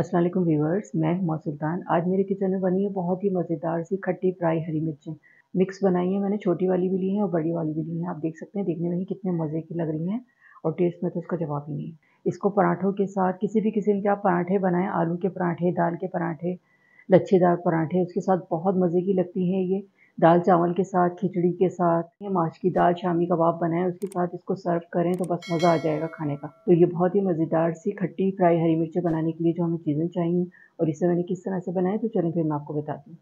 अस्सलाम वालेकुम व्यूअर्स, मैं हुमा सुल्तान। आज मेरे किचन में बनी है बहुत ही मज़ेदार सी खट्टी फ्राई हरी मिर्चें। मिक्स बनाई है मैंने, छोटी वाली भी ली है और बड़ी वाली भी ली है। आप देख सकते हैं देखने में ही कितने मज़े की लग रही हैं और टेस्ट में तो उसका जवाब ही नहीं है। इसको पराठों के साथ, किसी भी किस्म के आप पराठे बनाएं, आलू के पराठे, दाल के पराठे, लच्छेदार पराठे, उसके साथ बहुत मज़े की लगती है ये। दाल चावल के साथ, खिचड़ी के साथ, माश की दाल, शामी कबाब बनाएं, उसके साथ इसको सर्व करें तो बस मज़ा आ जाएगा खाने का। तो ये बहुत ही मज़ेदार सी खट्टी फ्राई हरी मिर्चें बनाने के लिए जो हमें चीज़ें चाहिए और इसे मैंने किस तरह से बनाया तो चलें फिर मैं आपको बताती हूँ।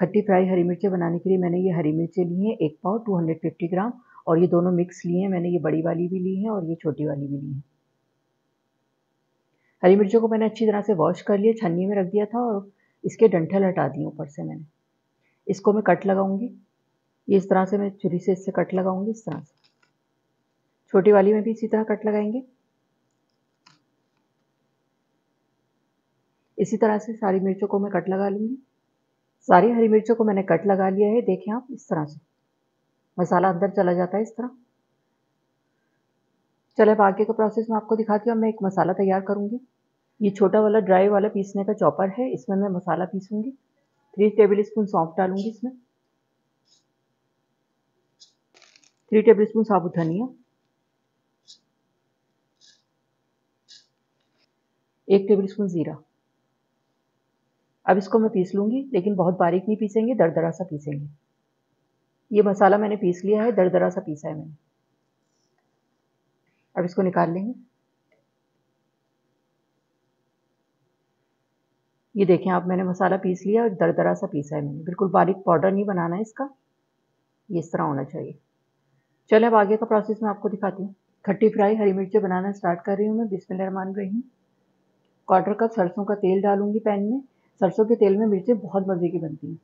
खट्टी फ्राई हरी मिर्चें बनाने के लिए मैंने ये हरी मिर्चें ली हैं 1 पाव 250 ग्राम, और ये दोनों मिक्स लिए हैं मैंने। ये बड़ी वाली भी ली है और ये छोटी वाली भी ली है। हरी मिर्चों को मैंने अच्छी तरह से वॉश कर लिया, छन्नी में रख दिया था और इसके डंठल हटा दिए ऊपर से मैंने। इसको मैं कट लगाऊंगी, ये इस तरह से मैं छुरी से इससे कट लगाऊंगी इस तरह से। छोटी वाली में भी इसी तरह कट लगाएंगे। इसी तरह से सारी मिर्चों को मैं कट लगा लूँगी। सारी हरी मिर्चों को मैंने कट लगा लिया है, देखें आप इस तरह से। मसाला अंदर चला जाता है इस तरह। चले अब आगे का प्रोसेस मैं आपको दिखाती हूँ। मैं एक मसाला तैयार करूँगी। ये छोटा वाला ड्राई वाला पीसने का चॉपर है, इसमें मैं मसाला पीसूँगी। 3 टेबलस्पून सौंफ डालूंगी इसमें, 3 टेबलस्पून साबुत धनिया, 1 टेबलस्पून जीरा। अब इसको मैं पीस लूँगी, लेकिन बहुत बारीक नहीं पीसेंगे, दरदरा सा पीसेंगे। ये मसाला मैंने पीस लिया है, दरदरा सा पीसा है मैंने। अब इसको निकाल लेंगे। ये देखें आप, मैंने मसाला पीस लिया और दरदरा सा पीसा है मैंने। बिल्कुल बारीक पाउडर नहीं बनाना है इसका, ये इस तरह होना चाहिए। चले अब आगे का प्रोसेस मैं आपको दिखाती हूँ। खट्टी फ्राई हरी मिर्चें बनाना स्टार्ट कर रही हूँ मैं। बिस्मिल्लाहिर्रहमानिर्रहीम। 1/4 कप सरसों का तेल डालूंगी पैन में। सरसों के तेल में मिर्चें बहुत मज़े की बनती हैं।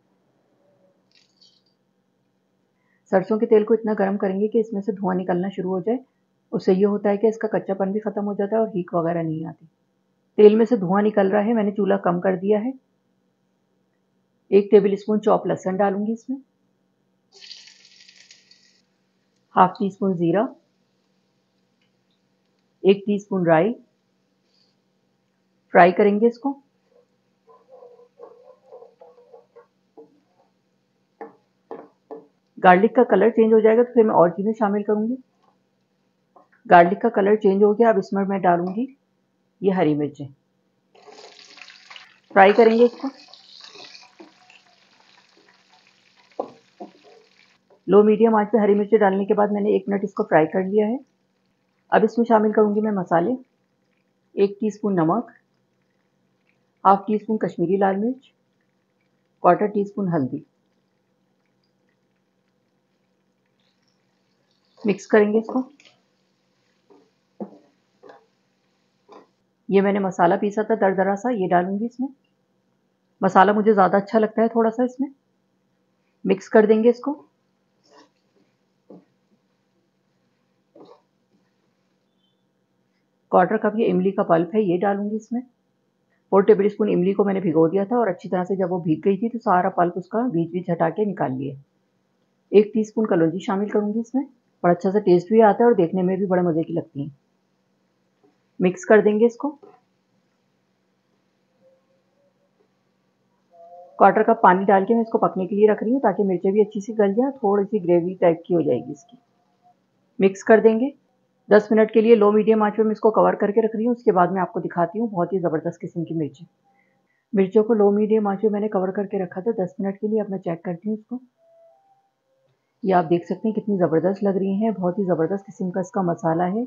सरसों के तेल को इतना गर्म करेंगे कि इसमें से धुआं निकलना शुरू हो जाए। उससे ये होता है कि इसका कच्चापन भी ख़त्म हो जाता है और हीक वगैरह नहीं आती। तेल में से धुआं निकल रहा है, मैंने चूल्हा कम कर दिया है। 1 टेबलस्पून चॉप लहसुन डालूंगी इसमें, 1/2 टीस्पून जीरा, 1 टीस्पून राई। फ्राई करेंगे इसको। गार्लिक का कलर चेंज हो जाएगा तो फिर मैं और चीज़ें शामिल करूंगी। गार्लिक का कलर चेंज हो गया, अब इसमें मैं डालूंगी ये हरी मिर्चें। फ्राई करेंगे इसको। लो मीडियम आंच पे हरी मिर्चें डालने के बाद मैंने 1 मिनट इसको फ्राई कर लिया है। अब इसमें शामिल करूंगी मैं मसाले। 1 टीस्पून नमक, 1/2 टीस्पून कश्मीरी लाल मिर्च, 1/4 टीस्पून हल्दी। मिक्स करेंगे इसको। ये मैंने मसाला पीसा था दरदरा सा, ये डालूंगी इसमें। मसाला मुझे ज़्यादा अच्छा लगता है, थोड़ा सा इसमें मिक्स कर देंगे इसको। क्वार्टर कप ये इमली का पल्प है, ये डालूंगी इसमें। 4 टेबलस्पून इमली को मैंने भिगो दिया था और अच्छी तरह से जब वो भीग गई थी तो सारा पल्प उसका बीच बीच हटा के निकाल लिए। 1 टीस्पून कलौंजी शामिल करूँगी इसमें। बड़ा अच्छा सा टेस्ट भी आता है और देखने में भी बड़े मज़े की लगती हैं। मिक्स कर देंगे इसको। 1/4 कप पानी डाल के मैं इसको पकने के लिए रख रही हूँ ताकि मिर्चें भी अच्छी सी गल जाए, थोड़ी सी ग्रेवी टाइप की हो जाएगी इसकी। मिक्स कर देंगे। 10 मिनट के लिए लो मीडियम आंच पे मैं इसको कवर करके रख रही हूँ। उसके बाद मैं आपको दिखाती हूँ बहुत ही ज़बरदस्त किस्म की मिर्चें। मिर्चों को लो मीडियम आंच पे मैंने कवर करके रखा था 10 मिनट के लिए। अब मैं चेक करती हूँ इसको। ये आप देख सकते हैं कितनी ज़बरदस्त लग रही हैं। बहुत ही ज़बरदस्त किस्म का इसका मसाला है,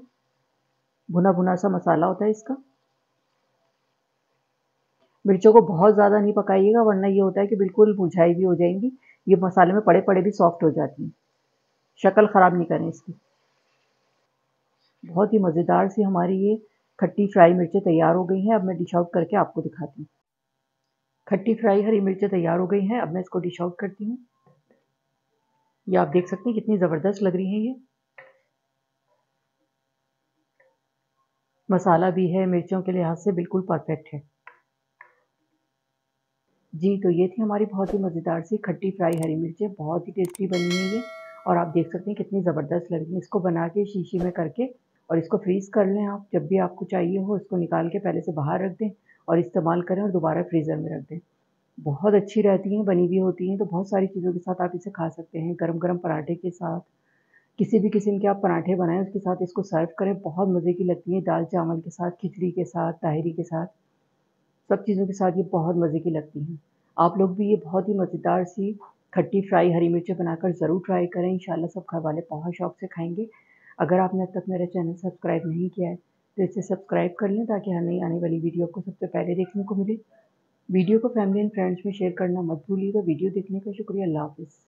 भुना भुना सा मसाला होता है इसका। मिर्चों को बहुत ज़्यादा नहीं पकाइएगा वरना ये होता है कि बिल्कुल मुरझाई भी हो जाएंगी। ये मसाले में पड़े पड़े भी सॉफ्ट हो जाती हैं। शक्ल ख़राब नहीं करें इसकी। बहुत ही मज़ेदार सी हमारी ये खट्टी फ्राई मिर्चें तैयार हो गई हैं। अब मैं डिश आउट करके आपको दिखाती हूँ। खट्टी फ्राई हरी मिर्चें तैयार हो गई हैं। अब मैं इसको डिश आउट करती हूँ। ये आप देख सकते हैं कितनी ज़बरदस्त लग रही हैं। ये मसाला भी है, मिर्चों के लिहाज से बिल्कुल परफेक्ट है जी। तो ये थी हमारी बहुत ही मज़ेदार सी खट्टी फ्राई हरी मिर्चें। बहुत ही टेस्टी बनी है ये और आप देख सकते हैं कितनी ज़बरदस्त लग रही है। इसको बना के शीशी में करके और इसको फ्रीज़ कर लें आप। जब भी आपको चाहिए हो इसको निकाल के पहले से बाहर रख दें और इस्तेमाल करें और दोबारा फ्रीज़र में रख दें। बहुत अच्छी रहती हैं, बनी हुई होती हैं, तो बहुत सारी चीज़ों के साथ आप इसे खा सकते हैं। गरम गरम पराठे के साथ, किसी भी किस्म के आप पराठे बनाएं उसके साथ इसको सर्व करें, बहुत मज़े की लगती हैं। दाल चावल के साथ, खिचड़ी के साथ, ताहरी के साथ, सब चीज़ों के साथ ये बहुत मज़े की लगती हैं। आप लोग भी ये बहुत ही मज़ेदार सी खट्टी फ्राई हरी मिर्चें बनाकर ज़रूर ट्राई करें। इंशाल्लाह सब घर वाले बहुत शौक़ से खाएंगे। अगर आपने अब तक मेरा चैनल सब्सक्राइब नहीं किया है तो इसे सब्सक्राइब कर लें ताकि हर नई आने वाली वीडियो को सबसे पहले देखने को मिले। वीडियो को फैमिली एंड फ्रेंड्स में शेयर करना मत भूलिएगा। वीडियो देखने का शुक्रिया। अल्लाह हाफ़िज़।